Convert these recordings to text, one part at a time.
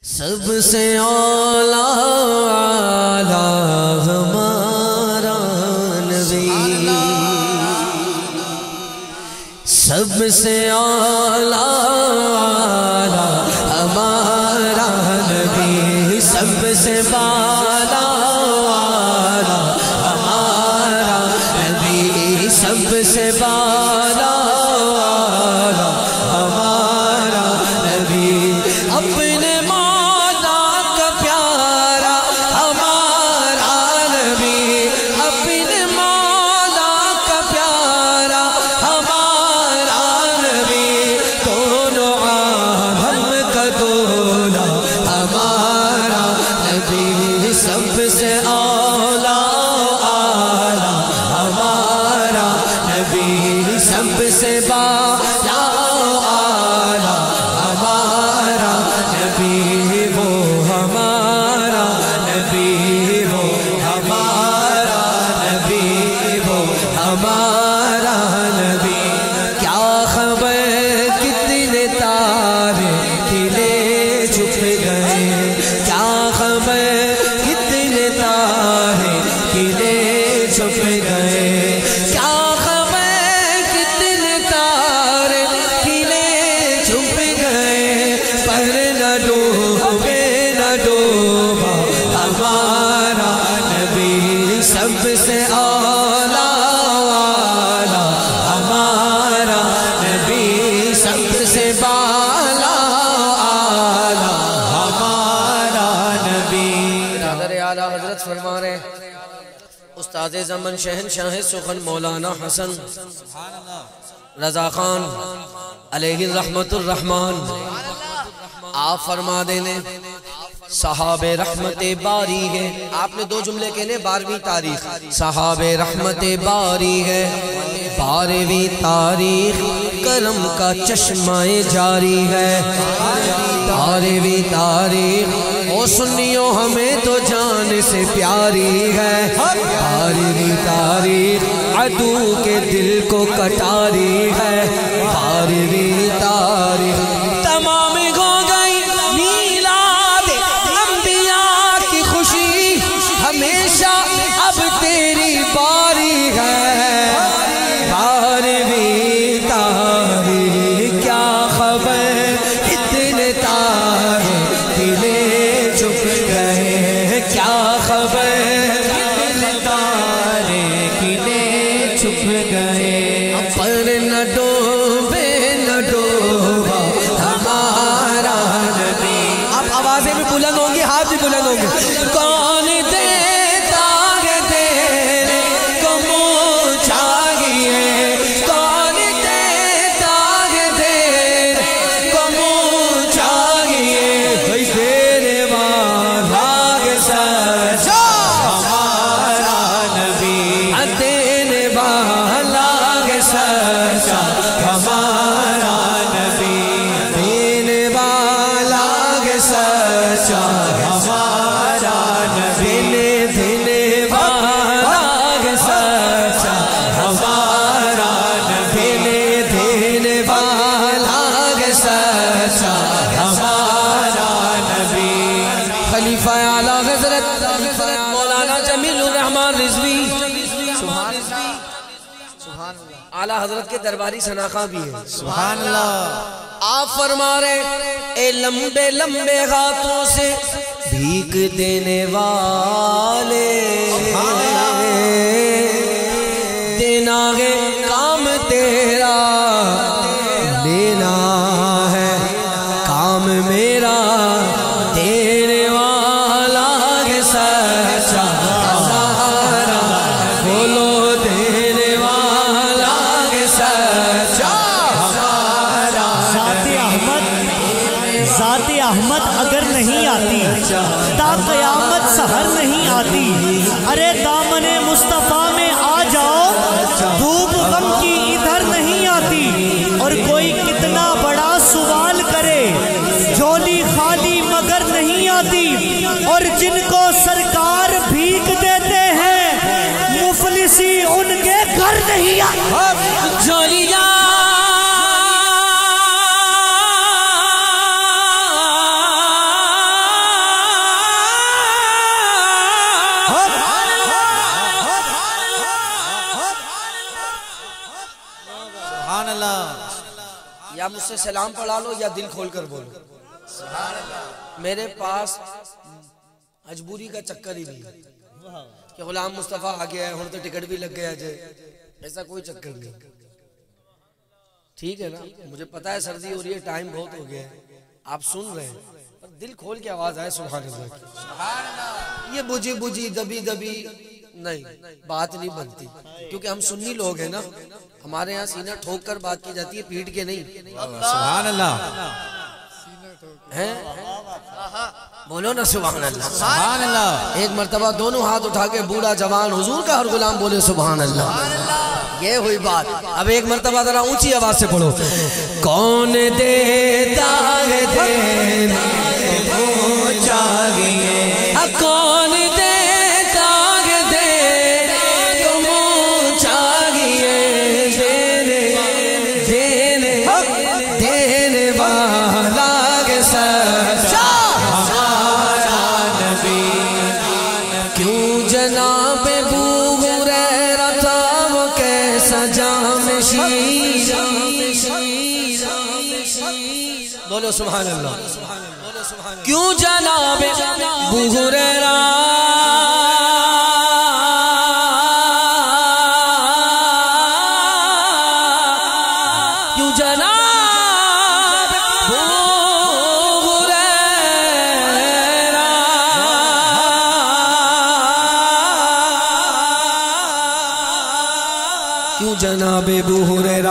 सबसे आला हमारा नबी, सबसे आला हमारा नबी, सबसे बाला हमारा नबी, सबसे बाला हमारा नबी, अपने सबसे आला आला हमारा नबी, सबसे बाला आला हमारा नबी, वो हमारा नबी, वो हमारा नबी, वो हमारा नबी। क्या खबर कितने तारे खिले छुप गए, क्या खबर छुप गए, क्या खबर कितने तारे खिले छुप गए, पर न डूबे न डूबा हमारा नबी, सबसे आला आला हमारा नबी, सबसे बाला आला हमारा नबी। आला हजरत फरमा रहे उस्ताद ज़मन शहनशाह सुखन मौलाना हसन रज़ा खान अलैहि रहमतुर रहमान, आप फरमा देने सहाबे रहमत बारी है। आपने दो जुमले कहने, बारहवीं तारीख सहाबे रहमत बारी है, बारहवीं तारीख करम का चश्माए जारी है, बारहवीं तारीख ओ सुनियो हमें तो जान से प्यारी है, बारहवीं तारीख अदू के दिल को कटारी है, बारहवीं तारीख तमाम हो गई मीलाद अंबिया की खुशी, हमेशा अब तेरी बारी है, बारहवीं तारीख। क्या खबर कितने तारे दिले छुप गए, क्या खबर कितने तारे किले छुप गए, पर न डूबे न डूबा हमारा नबी। अब आवाजें भी बुलंद होंगी, हाथ भी बुलंद होंगे। कौन देता है तेरे को मुँह चाहिए, कौन देता है तेरे को मुँह चाहिए, भाई तेरे वाला हमारा नबी, तेरे वाला हमारा नबी, तेरे वाला सचा हमारा नबी, तेरे वाला सचा हमारा नबी, तेरे वाला सचा हमारा नबी। खलीफा आला हज़रत मौलाना जमीलुर रहमान रिज़वी आला हजरत के दरबारी सनाखा भी है। सुभान अल्लाह। आप फरमा रहे, ए लंबे लंबे हाथों से भीख देने वाले, देना है काम तेरा, देना है काम मेरा, तेरे वाला है सच्चा हमारा, बोलो तेरे वाला है सच्चा हमारा। ज़ाते अहमद अगर नहीं आती ता क़यामत सहर नहीं आती, अरे दामने मुस्तफ़ा में आ जाओ, धूप गम की इधर नहीं आती। और कोई कितना बड़ा सवाल करे, झोली खाली मगर नहीं आती। और जिनको सरकार भीख देते हैं, मुफलिसी उनके घर नहीं आती। झोलिया या मुझसे सलाम पढ़ा लो या दिल खोल कर बोलो। मेरे पास मजबूरी का चक्कर ही नहीं कि गुलाम मुस्तफा आ गया है हम तो टिकट भी लग गया जे, ऐसा कोई चक्कर नहीं। ठीक है ना, मुझे पता है सर्दी हो रही है, टाइम बहुत हो गया है, आप सुन रहे हैं, पर दिल खोल के आवाज आए सुभान अल्लाह। ये बुझी बुझी दबी दबी नहीं बात नहीं बनती, क्योंकि हम सुन्नी लोग हैं ना, हमारे यहाँ सीना ठोक कर बात की जाती है, पीट के नहीं। सुभान अल्लाह है, बोलो ना सुभान अल्लाह। सुभान अल्लाह, एक मर्तबा दोनों हाथ उठा के बूढ़ा जवान हुजूर का हर गुलाम बोले सुभान अल्लाह। ये हुई बात। अब एक मर्तबा जरा ऊंची आवाज से पढ़ो। कौन देता है देना वो चाहिए, कौन सुभान अल्लाह। क्यों जनाब अबू हुरैरा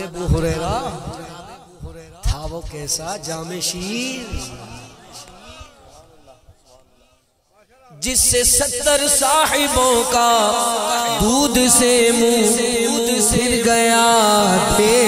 अबू हुरैरा था वो कैसा जामे शीर, जिससे 70 साहिबों का दूध से मुंह फिर गया थे।